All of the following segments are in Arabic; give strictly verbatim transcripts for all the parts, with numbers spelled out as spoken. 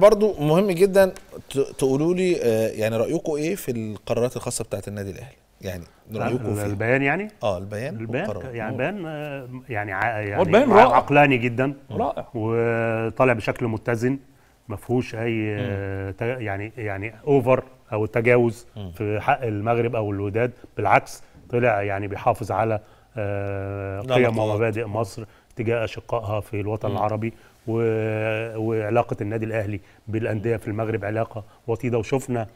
برضو مهم جدا تقولوا لي يعني رايكم ايه في القرارات الخاصه بتاعه النادي الاهلي، يعني رايكم في البيان يعني اه البيان البيان يعني بيان يعني يعني البيان عقلاني جدا رائع وطالع بشكل متزن ما فيهوش اي مم. يعني يعني اوفر او تجاوز مم. في حق المغرب او الوداد، بالعكس طلع يعني بيحافظ على قيم ومبادئ مصر تجاه اشقائها في الوطن مم. العربي، وعلاقه النادي الاهلي بالانديه في المغرب علاقه وطيده، وشفنا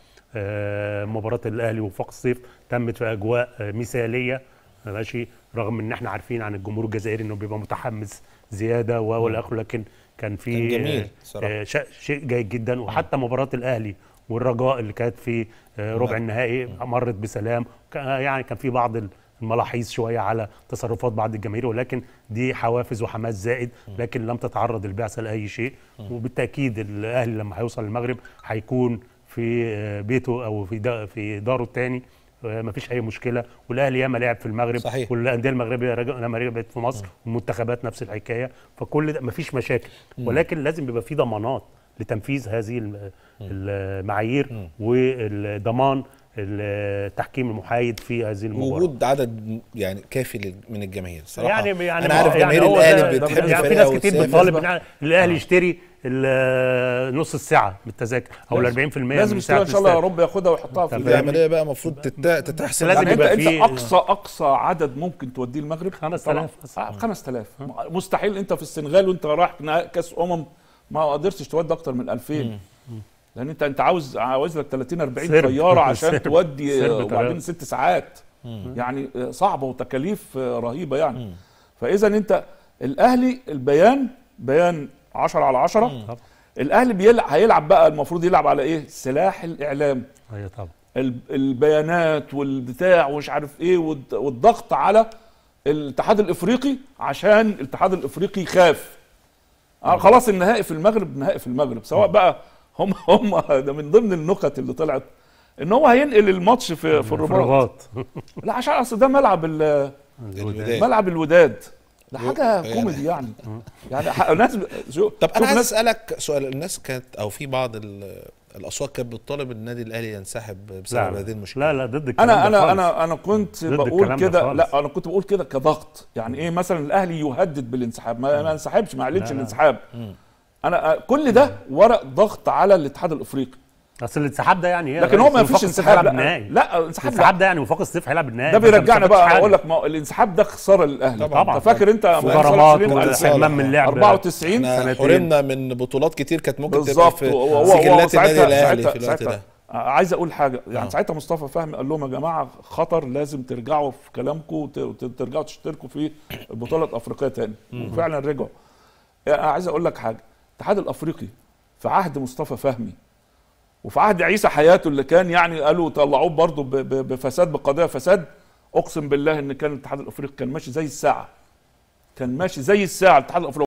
مباراه الاهلي وفاق الصيف تمت في اجواء مثاليه ماشي، رغم ان احنا عارفين عن الجمهور الجزائري انه بيبقى متحمس زياده والى اخره، لكن كان في جميل صراحه شيء جيد جدا. وحتى مباراه الاهلي والرجاء اللي كانت في ربع النهائي مرت بسلام، يعني كان في بعض الملاحظ شويه على تصرفات بعض الجماهير، ولكن دي حوافز وحماس زائد، لكن لم تتعرض البعثه لاي شيء. وبالتاكيد الاهلي لما هيوصل المغرب هيكون في بيته او في في داره الثاني، ما فيش اي مشكله. والاهلي ياما لعب في المغرب صحيح، والانديه المغربيه لما رجعت في مصر والمنتخبات نفس الحكايه، فكل ده ما فيش مشاكل، ولكن لازم يبقى في ضمانات لتنفيذ هذه المعايير والضمان التحكيم المحايد في هذه المباراه. وجود عدد يعني كافي من الجماهير صراحه، يعني يعني انا عارف يعني جماهير الاهلي بتحب يعني في ناس كتير بتطالب الاهلي آه. يشتري نص الساعه من التذاكر او ال أربعين بالمئة من الساعه، لازم يشتريها ان شاء الله يا رب، ياخدها ويحطها في العمليه بقى المفروض تتحسن. لازم يبقى انت اقصى اقصى عدد ممكن توديه المغرب خمسة آلاف خمسة آلاف، مستحيل انت في السنغال وانت رايح كاس امم ما قدرتش تودي اكتر من ألفين، لان انت انت عاوز عاوز لك ثلاثين أربعين طياره عشان تودي، وبعدين ست ساعات مم. يعني صعبه وتكاليف رهيبه يعني مم. فاذا انت الاهلي البيان بيان عشرة على عشرة. مم. الاهلي بيلعب هيلعب بقى المفروض يلعب على ايه؟ سلاح الاعلام، ايوه طبعا البيانات والبتاع ومش عارف ايه، والضغط على الاتحاد الافريقي عشان الاتحاد الافريقي يخاف. خلاص النهائي في المغرب، نهائي في المغرب سواء مم. بقى هم هم ده من ضمن النكت اللي طلعت ان هو هينقل الماتش في في الرباط. لا عشان اصل ده ملعب الوداد، ملعب الوداد ده حاجه كوميدي يعني يعني ناس شو. طب انا عايز اسالك سؤال، الناس كانت او في بعض الاصوات كانت بتطالب النادي الاهلي ينسحب بسبب هذه المشكله. لا لا ضد الكلام انا انا انا انا كنت بقول كده، لا انا كنت بقول كده كضغط، يعني ايه مثلا الاهلي يهدد بالانسحاب، ما انسحبش ما اعلنش الانسحاب. انا كل ده ورق ضغط على الاتحاد الافريقي، اصل الانسحاب ده يعني ايه؟ لكن هو ما فيش انسحاب، لا لا الانسحاب ده يعني وفاق الصيف هيلعب النهائي، ده بيرجعنا بقى اقول لك الانسحاب ده خساره للاهلي طبعا. فاكر انت غرامات وحرمان من اللعب أربعة وتسعين حرمنا من بطولات كتير كانت ممكن تبقى في سجلات النادي الاهلي في الوقت ده. عايز اقول حاجه يعني ساعتها مصطفى فهمي قال لهم يا جماعه خطر، لازم ترجعوا في كلامكم وترجعوا تشتركوا في بطوله افريقيا تاني، وفعلا رجعوا. عايز اقول لك حاجه، الاتحاد الافريقي في عهد مصطفى فهمي وفي عهد عيسى حياته اللي كان يعني قالوا طلعوه برضه بفساد بقضايا فساد، اقسم بالله ان كان الاتحاد الافريقي كان ماشي زي الساعه، كان ماشي زي الساعه الاتحاد الافريقي.